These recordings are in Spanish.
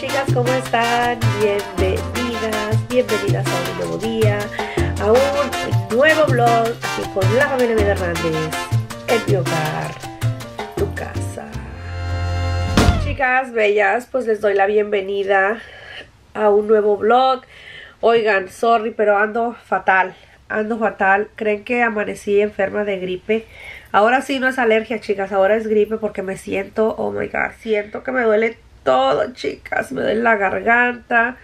chicas, ¿cómo están? Bienvenidas, bienvenidas a un nuevo día, a un nuevo vlog aquí con la familia Vida Hernández en mi hogar, tu casa. Chicas bellas, pues les doy la bienvenida a un nuevo vlog. Oigan, sorry, pero ando fatal, Creen que amanecí enferma de gripe. Ahora sí no es alergia, chicas, ahora es gripe porque me siento, oh my God, siento que me duele todo, chicas. Me duele la garganta,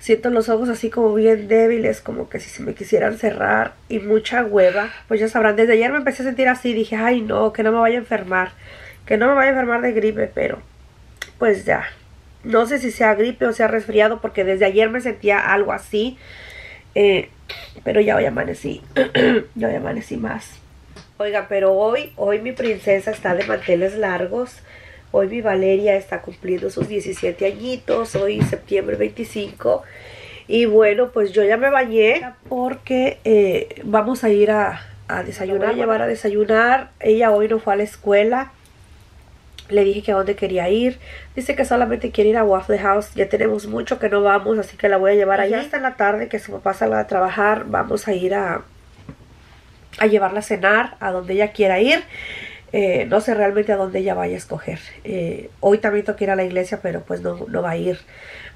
siento los ojos así como bien débiles, como que si se me quisieran cerrar, y mucha hueva. Pues ya sabrán, desde ayer me empecé a sentir así, dije, ay no, que no me vaya a enfermar, que no me vaya a enfermar de gripe, pero pues ya. No sé si sea gripe o sea resfriado porque desde ayer me sentía algo así, pero ya hoy amanecí, ya hoy amanecí más. Oiga, pero hoy mi princesa está de manteles largos. Hoy mi Valeria está cumpliendo sus 17 añitos, hoy septiembre 25. Y bueno, pues yo ya me bañé porque vamos a ir a desayunar, a llevar a desayunar. Ella hoy no fue a la escuela. Le dije que a dónde quería ir. Dice que solamente quiere ir a Waffle House. Ya tenemos mucho que no vamos, así que la voy a llevar allá. Hasta en la tarde que su papá salga a trabajar, vamos a ir a llevarla a cenar, a donde ella quiera ir. No sé realmente a dónde ella vaya a escoger. Hoy también tengo que ir a la iglesia, pero pues no va a ir.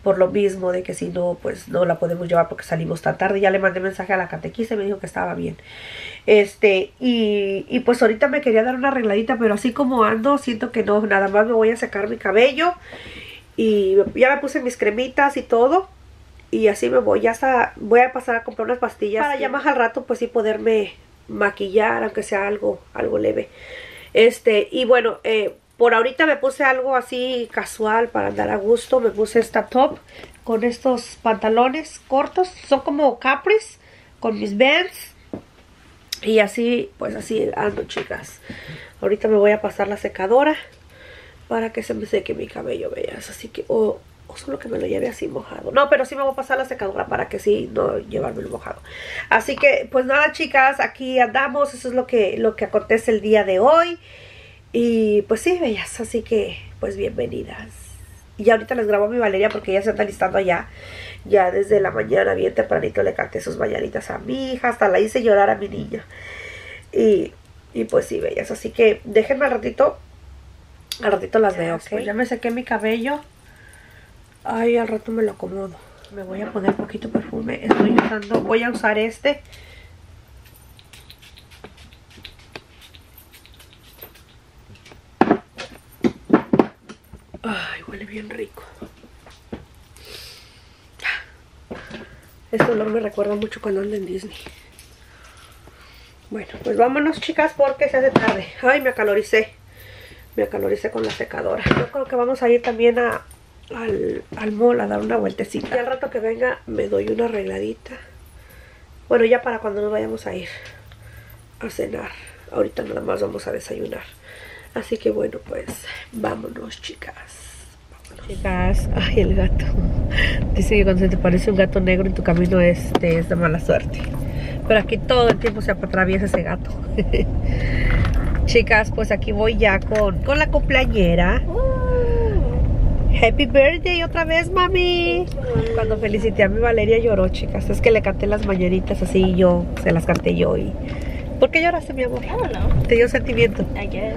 Por lo mismo de que si no, pues no la podemos llevar porque salimos tan tarde. Ya le mandé mensaje a la catequista y me dijo que estaba bien. Y pues ahorita me quería dar una arregladita, pero así como ando, siento que no. Nada más me voy a secar mi cabello. Y ya me puse mis cremitas y todo. Y así me voy. Ya hasta voy a pasar a comprar unas pastillas para ya más al rato, pues sí poderme maquillar, aunque sea algo leve. Y bueno, por ahorita me puse algo así casual para andar a gusto. Me puse esta top con estos pantalones cortos. Son como capris con mis Vans. Y así, pues así ando, chicas. Ahorita me voy a pasar la secadora para que se me seque mi cabello, bellas. Así que, o solo que me lo lleve así mojado. No, pero sí me voy a pasar la secadora para que sí no llevármelo mojado. Así que, pues nada, chicas, aquí andamos. Eso es lo que acontece el día de hoy. Y pues sí, bellas, así que pues bienvenidas. Y ahorita les grabo a mi Valeria porque ella se anda listando allá. Ya desde la mañana bien tempranito le canté sus mañanitas a mi hija, hasta la hice llorar a mi niña. Y pues sí, bellas, así que déjenme al ratito las veo, ¿ok? Pues ya me sequé mi cabello. Ay, al rato me lo acomodo. Me voy a poner poquito perfume. Voy a usar este. Ay, huele bien rico. Este olor me recuerda mucho cuando ando en Disney. Bueno, pues vámonos, chicas, porque se hace tarde. Ay, me acaloricé. Me acaloricé con la secadora. Yo creo que vamos a ir también al mall a dar una vueltecita. Y al rato que venga me doy una arregladita. Bueno, ya para cuando nos vayamos a ir a cenar. Ahorita nada más vamos a desayunar. Así que bueno, pues vámonos, chicas. Vámonos. Chicas, ay, el gato. Dice que cuando se te parece un gato negro en tu camino es de mala suerte. Pero aquí todo el tiempo se atraviesa ese gato. Chicas, pues aquí voy ya con la cumpleañera. Happy birthday otra vez, mami. Cuando felicité a mi Valeria lloró, chicas. Es que le canté las mañanitas así y yo se las canté yo. Y ¿por qué lloraste, mi amor? I don't know. Te dio sentimiento, I guess.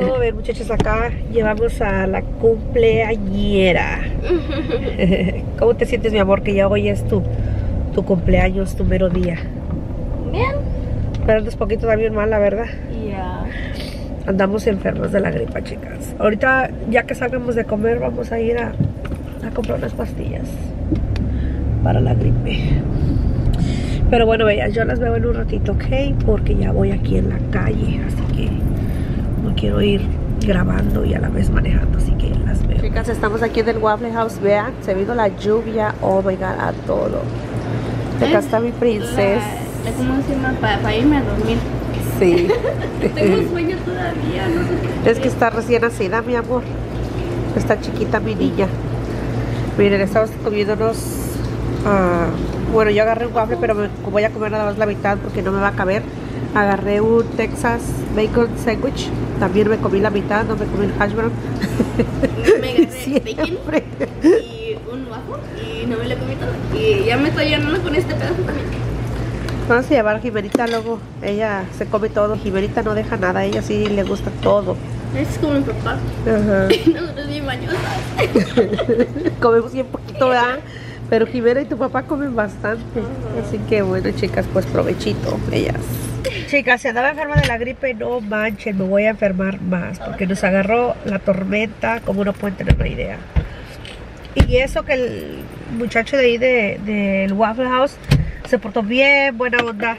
Vamos a ver, muchachos, acá llevamos a la cumpleañera. ¿Cómo te sientes, mi amor? Que ya hoy es tu cumpleaños, tu mero día. Bien. Pero andas poquito también mal, la verdad. Yeah. Andamos enfermas de la gripa, chicas. Ahorita, ya que salgamos de comer, vamos a ir a comprar unas pastillas para la gripe. Pero bueno, bellas, yo las veo en un ratito, ¿ok? Porque ya voy aquí en la calle, así que no quiero ir grabando y a la vez manejando, así que las veo. Chicas, estamos aquí en el Waffle House, vean, se vino la lluvia, oh my God, a todo. Acá está mi princesa. Es como encima para irme a dormir. Sí. Tengo sueño todavía, no sé qué. Es que está recién nacida, mi amor. Está chiquita mi niña. Miren, estamos comiéndonos. Bueno, yo agarré un waffle, pero voy a comer nada más la mitad porque no me va a caber. Agarré un Texas Bacon Sandwich También me comí la mitad, no me comí el hash brown. Me agarré bacon y un waffle y no me lo comí todo. Y ya me estoy llenando con este pedazo también. Vamos a llevar a Jimenita luego. Ella se come todo. Jimenita no deja nada. Ella sí le gusta todo. Es como mi papá. Ajá. Nosotros bien bañosos. Comemos bien poquito, ¿verdad? Pero Jimena y tu papá comen bastante. Ajá. Así que bueno, chicas, pues provechito. Ellas. Chicas, se andaba enferma de la gripe. No manchen, me voy a enfermar más. Porque nos agarró la tormenta. Como no pueden tener una idea. Y eso que el muchacho de ahí del Waffle House se portó bien buena onda,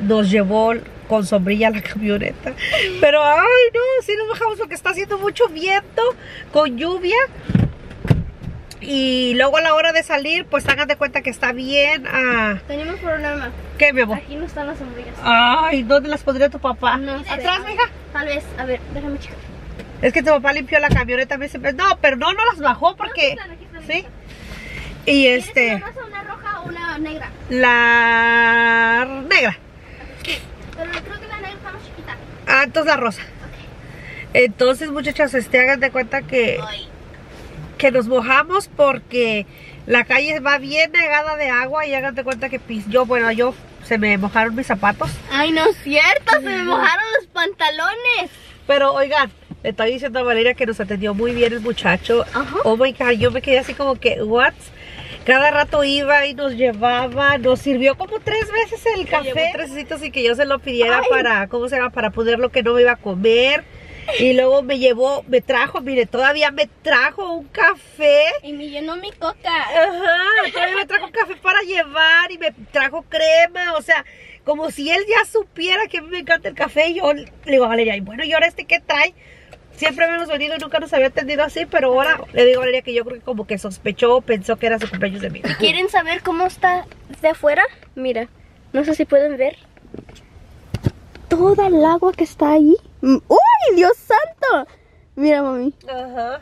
nos llevó con sombrilla a la camioneta, pero ay no, sí nos bajamos porque está haciendo mucho viento, con lluvia, y luego a la hora de salir, pues hagan de cuenta que está bien. Tenemos problema. ¿Qué, mi amor? Aquí no están las sombrillas. Ay, ¿dónde las pondría tu papá? No, ¿atrás, mija? Tal vez, a ver, déjame checar. Es que tu papá limpió la camioneta, me siempre... No, pero no, no las bajó porque... No, aquí están, ¿sí? Y ¿una roja o una negra? La negra. Okay. Pero creo que la negra está más chiquita. Ah, entonces la rosa. Okay. Entonces, muchachas, hagan de cuenta que nos mojamos porque la calle va bien negada de agua y hagan de cuenta que yo se me mojaron mis zapatos. Ay, no es cierto, se me mojaron los pantalones. Pero oigan, le estaba diciendo a Valeria que nos atendió muy bien el muchacho. Ajá. Oh my God, yo me quedé así como que what? Cada rato iba y nos llevaba, nos sirvió como 3 veces el café, 3 citas y que yo se lo pidiera para, para poner lo que no me iba a comer. Y luego me llevó, me trajo, mire, todavía me trajo un café. Y me llenó mi coca. Ajá, todavía me trajo un café para llevar y me trajo crema, o sea, como si él ya supiera que a mí me encanta el café. Y yo le digo a Valeria, y bueno, ¿y ahora qué trae? Siempre hemos venido y nunca nos había atendido así, pero ahora le digo a Valeria que yo creo que como que sospechó o pensó que era su cumpleaños de mí. ¿Quieren saber cómo está de afuera? Mira, no sé si pueden ver toda el agua que está ahí. ¡Uy, Dios santo! Mira, mami. Ajá.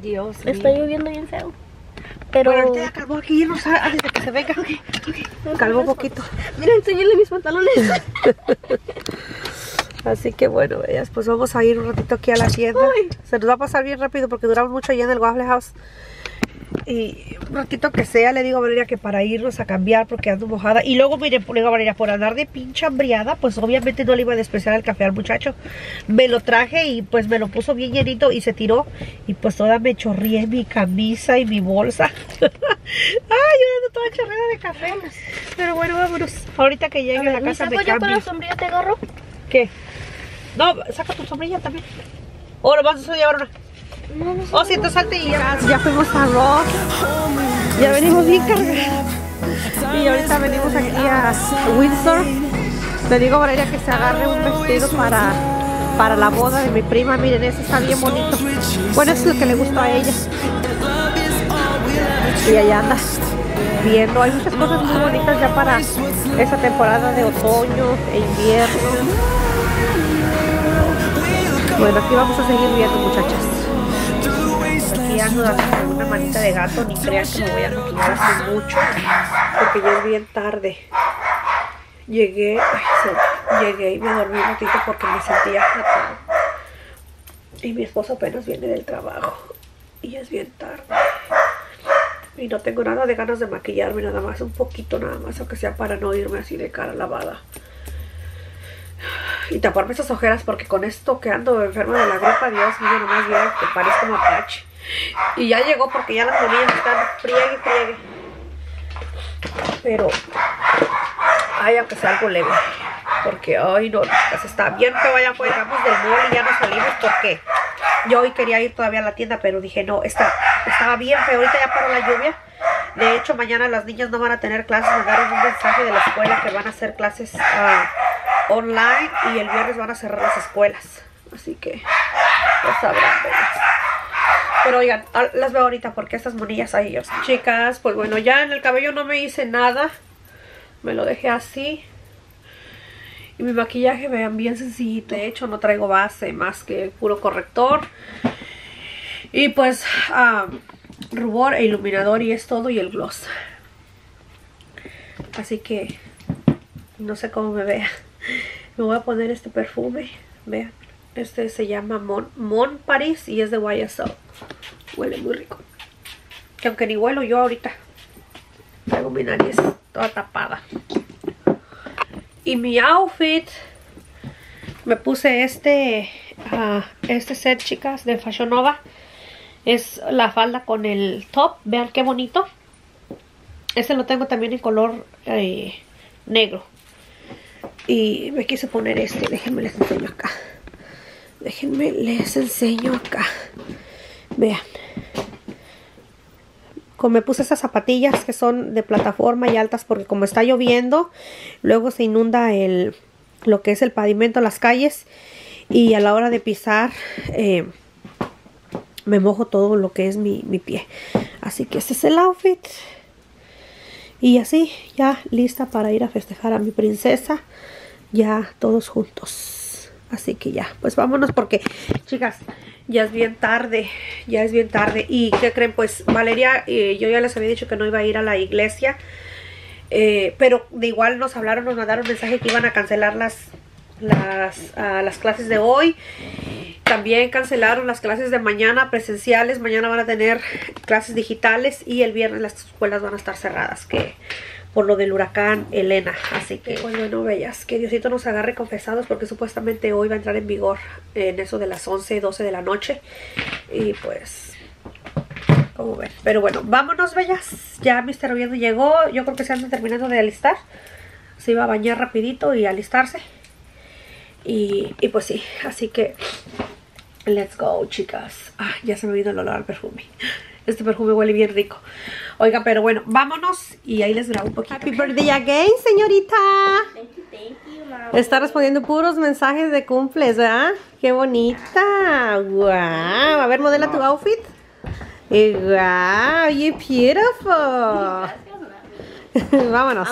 Dios mío. Está lloviendo bien feo. Pero... Bueno, ahorita ya calmó aquí, no sabe, antes de que se venga. Okay, okay. Calmó un poquito. Mira, enséñale mis pantalones. Así que bueno, bellas, pues vamos a ir un ratito aquí a la tienda. Uy. Se nos va a pasar bien rápido porque duramos mucho allá en el Waffle House. Y un ratito que sea, le digo a Valeria que para irnos a cambiar porque ando mojada. Y luego, mire, le digo a Valeria, por andar de pinche hambriada, pues obviamente no le iba a despreciar el café al muchacho. Me lo traje y pues me lo puso bien llenito y se tiró. Y pues toda me chorrié mi camisa y mi bolsa. Ay, yo ando toda chorreada de café. Vámonos. Pero bueno, vámonos. Ahorita que llegue a la casa me cambio. ¿Yo con la sombrilla te agarro? ¿Qué? No, saca tu sombrilla también. O lo vas a llevar una. Oh, siento salte y ya fuimos a Ross. Ya venimos bien cargados. Y ahorita venimos aquí a Windsor. Le digo a Valeria que se agarre un vestido para la boda de mi prima. Miren, ese está bien bonito. Bueno, es lo que le gustó a ella. Y allá anda viendo. Hay muchas cosas muy bonitas ya para esa temporada de otoño e invierno. Bueno, aquí vamos a seguir viendo, muchachas. Aquí ando dando una manita de gato. Ni crean que me voy a maquillar hace mucho porque ya es bien tarde. Llegué, llegué y me dormí un ratito porque me sentía fatal. Y mi esposo apenas viene del trabajo y ya es bien tarde. Y no tengo nada de ganas de maquillarme, nada más, un poquito nada más, aunque sea para no irme así de cara lavada. Y taparme esas ojeras porque con esto que ando enferma de la gripa, Dios mío, nomás veo que parezco como apache. Y ya llegó porque ya las semillas están friegue, friegue. Pero, ay, aunque sea algo leve. Porque, ay, no, pues está bien que vaya afuera, vamos del mall y ya no salimos porque yo hoy quería ir todavía a la tienda, pero dije, no, estaba bien feo, ahorita ya paró la lluvia. De hecho, mañana las niñas no van a tener clases, mandaron un mensaje de la escuela que van a hacer clases online y el viernes van a cerrar las escuelas, así que ya sabrán, ¿verdad? Pero oigan, las veo ahorita porque estas monillas ahí, chicas, pues bueno, ya en el cabello no me hice nada, me lo dejé así y mi maquillaje, vean, bien sencillito. De hecho, no traigo base más que el puro corrector y pues rubor e iluminador, y es todo, y el gloss. Así que no sé cómo me vea. Me voy a poner este perfume. Vean, este se llama Mon Paris y es de YSL. Huele muy rico. Que aunque ni huelo yo ahorita. Traigo mi nariz toda tapada. Y mi outfit, me puse este set, chicas, de Fashion Nova. Es la falda con el top. Vean qué bonito. Este lo tengo también en color negro. Y me quise poner este. Déjenme les enseño acá. Vean. Como me puse esas zapatillas que son de plataforma y altas, porque como está lloviendo, luego se inunda lo que es el pavimento, las calles. Y a la hora de pisar, me mojo todo lo que es mi pie. Así que este es el outfit. Y así, ya lista para ir a festejar a mi princesa. Ya todos juntos. Así que ya, pues vámonos porque, chicas, ya es bien tarde. Ya es bien tarde. ¿Y qué creen? Pues Valeria, yo ya les había dicho que no iba a ir a la iglesia. Pero de igual nos hablaron, nos mandaron un mensaje que iban a cancelar las clases de hoy. También cancelaron las clases de mañana presenciales. Mañana van a tener clases digitales y el viernes las escuelas van a estar cerradas, que por lo del huracán Elena. Así que, pues bueno, bellas, que Diosito nos agarre confesados, porque supuestamente hoy va a entrar en vigor en eso de las 11, 12 de la noche. Y pues, como ven. Pero bueno, vámonos, bellas. Ya Mr. Oviedo llegó. Yo creo que se anda terminando de alistar. Se iba a bañar rapidito y alistarse. Y pues sí, así que let's go, chicas. Ah, ya se me vino el olor al perfume. Este perfume huele bien rico. Oiga, pero bueno, vámonos y ahí les grabo un poquito. Happy birthday again, señorita. Thank you, mami. Está respondiendo puros mensajes de cumples, ¿verdad? Qué bonita. Wow. A ver, modela tu outfit. Wow, you're beautiful. Vámonos.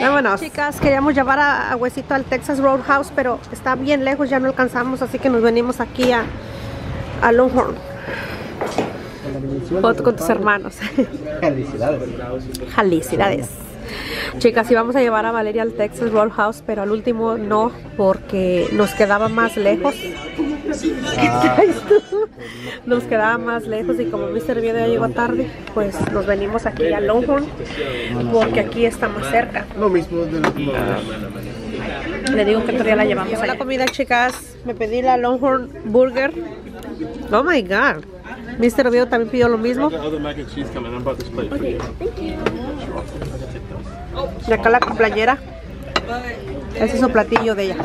Vámonos. Chicas, queríamos llevar a Huesito al Texas Roadhouse, pero está bien lejos, ya no alcanzamos, así que nos venimos aquí a Longhorn. Con tus hermanos. Felicidades. Felicidades. Chicas, íbamos a llevar a Valeria al Texas Roadhouse, pero al último no, porque nos quedaba más lejos. Nos quedaba más lejos y como Mr. Oviedo ya llegó tarde, pues nos venimos aquí a Longhorn porque aquí está más cerca. Lo mismo de la comida. Le digo que todavía la llevamos allá. La comida, chicas, me pedí la Longhorn Burger. Oh my god. Mr. Oviedo también pidió lo mismo. De acá la cumpleañera. Ese es su platillo de ella.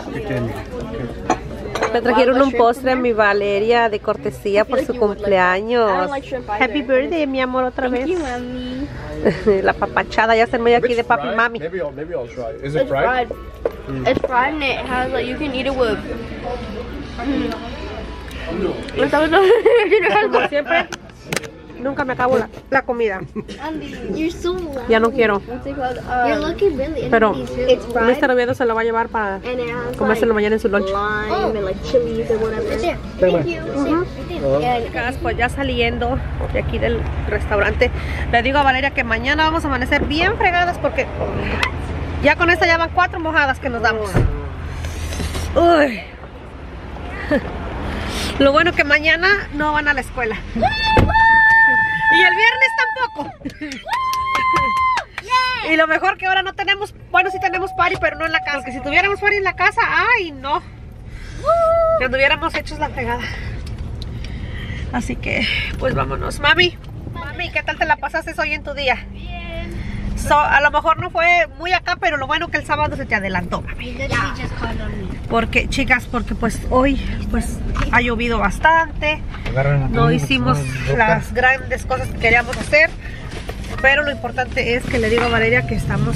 Me trajeron un postre a mi Valeria de cortesía por su cumpleaños. Happy birthday, mi amor, otra vez. La papachada, ya se me dio aquí de papi y mami. Is it fried? It's fried and it has like you can eat it with. Como siempre, nunca me acabo la comida. Ya no quiero. Pero Mr. Oviedo se lo va a llevar para comérselo mañana en su lunch. Pues ya saliendo de aquí del restaurante, le digo a Valeria que mañana vamos a amanecer bien fregadas porque ya con esta ya van 4 mojadas que nos damos. Uy. Lo bueno que mañana no van a la escuela. Y el viernes tampoco. Y lo mejor que ahora no tenemos, bueno, sí tenemos party, pero no en la casa. Porque si tuviéramos party en la casa, ay no. Que anduviéramos hechos la pegada. Así que, pues vámonos. Mami, mami, ¿qué tal te la pasaste hoy en tu día? Bien. So, a lo mejor no fue muy acá, pero lo bueno que el sábado se te adelantó, mami. Ya. Porque, chicas, porque pues hoy pues ha llovido bastante. No hicimos las grandes cosas que queríamos hacer. Pero lo importante es que le digo a Valeria que estamos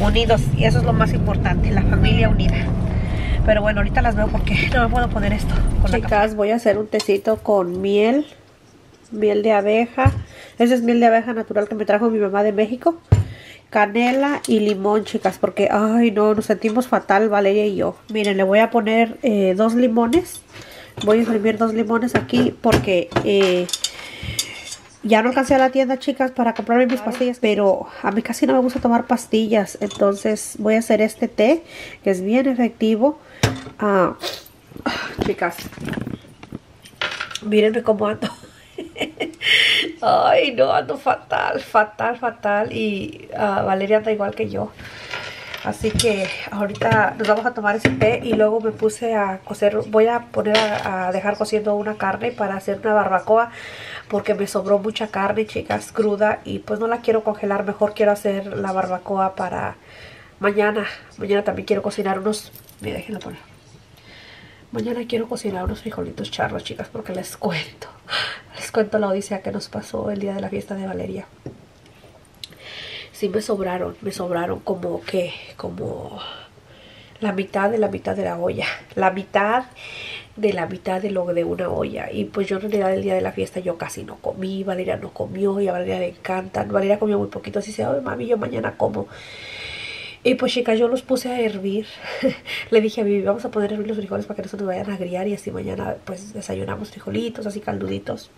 unidos. Y eso es lo más importante, la familia unida. Pero bueno, ahorita las veo porque no me puedo poner esto. Chicas, voy a hacer un tecito con miel. Miel de abeja. Ese es miel de abeja natural que me trajo mi mamá de México. Canela y limón, chicas, porque ay no, nos sentimos fatal Valeria y yo. Miren, le voy a poner 2 limones. Voy a imprimir 2 limones aquí porque Ya no alcancé a la tienda, chicas, para comprarme mis pastillas, pero a mí casi no me gusta tomar pastillas. Entonces voy a hacer este té, que es bien efectivo. Chicas, mírenme cómo ando. Ay, no, ando fatal, fatal, fatal. Y Valeria anda igual que yo. Así que ahorita nos vamos a tomar ese té y luego me puse a cocer. Voy a poner a dejar cociendo una carne para hacer una barbacoa, porque me sobró mucha carne, chicas, cruda, y pues no la quiero congelar. Mejor quiero hacer la barbacoa para mañana. Mañana también quiero cocinar unos... Mira, déjenlo poner. Mañana quiero cocinar unos frijolitos charros, chicas, porque les cuento. Les cuento la odisea que nos pasó el día de la fiesta de Valeria. Sí me sobraron como que, como la mitad de la mitad de la olla, de una olla. Y pues yo en realidad el día de la fiesta yo casi no comí, Valeria no comió y a Valeria le encanta. Valeria comió muy poquito, así se, ay mami, yo mañana como. Y pues chicas, yo los puse a hervir. Le dije a Vivi, vamos a poner a hervir los frijoles para que no se nos vayan a agriar, y así mañana pues desayunamos frijolitos, así calduditos.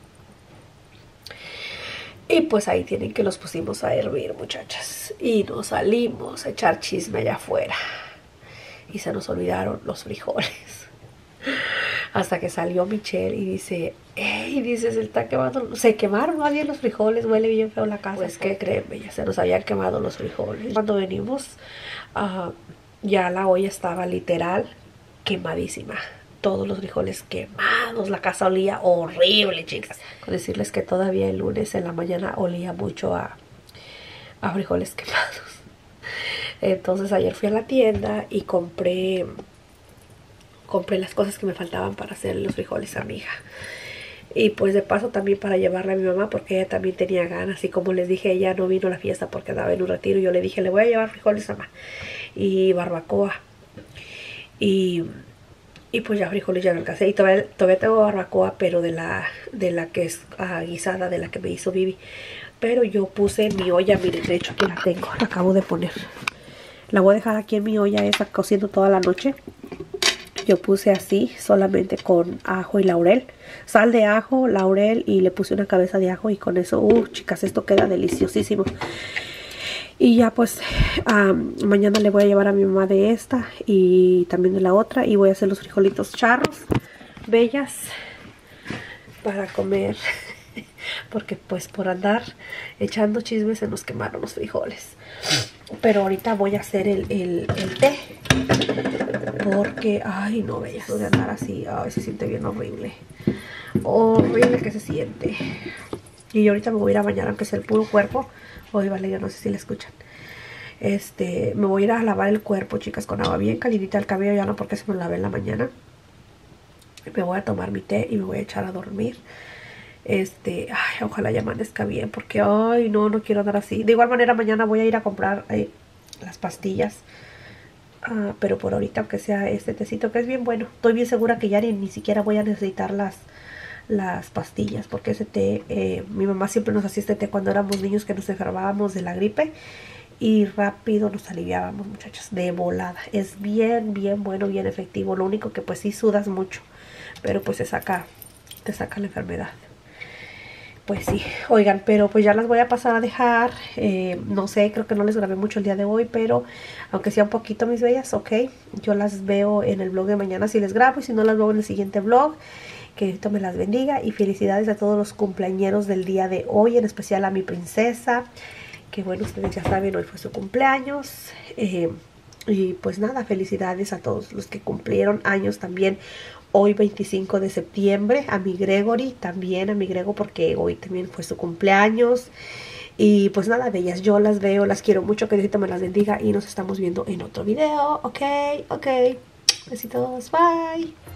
Y pues ahí tienen que los pusimos a hervir, muchachas. Y nos salimos a echar chisme allá afuera. Y se nos olvidaron los frijoles. Hasta que salió Michelle y dice, ¡ey! Dice, se está quemando. Se quemaron más bien los frijoles, huele bien feo la casa. Pues que créeme, ya se nos habían quemado los frijoles. Cuando venimos, ya la olla estaba literal quemadísima. Todos los frijoles quemados, la casa olía horrible, chicas. Con decirles que todavía el lunes en la mañana olía mucho a frijoles quemados. Entonces ayer fui a la tienda y compré las cosas que me faltaban para hacer los frijoles a mi hija. Y pues de paso también para llevarle a mi mamá, porque ella también tenía ganas. Y como les dije, ella no vino a la fiesta porque andaba en un retiro. Yo le dije, le voy a llevar frijoles a mamá y barbacoa. Y pues ya frijoles ya no alcancé. Y todavía tengo barbacoa, pero de la que es guisada, de la que me hizo Vivi. Pero yo puse mi olla, miren, de hecho aquí la tengo, la acabo de poner. La voy a dejar aquí en mi olla esa, cociendo toda la noche. Yo puse así, solamente con ajo y laurel. Sal de ajo, laurel, y le puse una cabeza de ajo. Y con eso, chicas, esto queda deliciosísimo. Y ya pues mañana le voy a llevar a mi mamá de esta y también de la otra. Y voy a hacer los frijolitos charros, bellas, para comer. Porque pues por andar echando chismes se nos quemaron los frijoles. Pero ahorita voy a hacer el té. Porque, ay no, bellas, de andar así, ay, se siente bien horrible. Horrible que se siente. Y yo ahorita me voy a ir a bañar, aunque sea el puro cuerpo. Oye, Valeria, no sé si la escuchan. Me voy a ir a lavar el cuerpo, chicas, con agua bien calidita. El cabello ya no, porque se me lo lavé en la mañana. Me voy a tomar mi té y me voy a echar a dormir. Ay, ojalá ya amanezca bien, porque, ay, no, no quiero andar así. De igual manera, mañana voy a ir a comprar las pastillas. Pero por ahorita, aunque sea este tecito, que es bien bueno. Estoy bien segura que ya ni siquiera voy a necesitar las pastillas, porque ese té, mi mamá siempre nos hacía este té cuando éramos niños, que nos enfermábamos de la gripe y rápido nos aliviábamos, muchachos, de volada. Es bien, bien bueno, bien efectivo. Lo único que pues sí sudas mucho, pero pues te saca la enfermedad. Pues sí, oigan, pero pues ya las voy a pasar a dejar. No sé, creo que no les grabé mucho el día de hoy, pero aunque sea un poquito, mis bellas, ok. Yo las veo en el vlog de mañana si les grabo, y si no, las veo en el siguiente vlog. Que Dios me las bendiga, y felicidades a todos los cumpleañeros del día de hoy, en especial a mi princesa. Que bueno, ustedes ya saben, hoy fue su cumpleaños. Y pues nada, felicidades a todos los que cumplieron años también. Hoy 25 de septiembre, a mi Gregory, también a mi Grego, porque hoy también fue su cumpleaños. Y pues nada, bellas, yo las veo, las quiero mucho, que Diosito me las bendiga, y nos estamos viendo en otro video, ok, besitos, bye.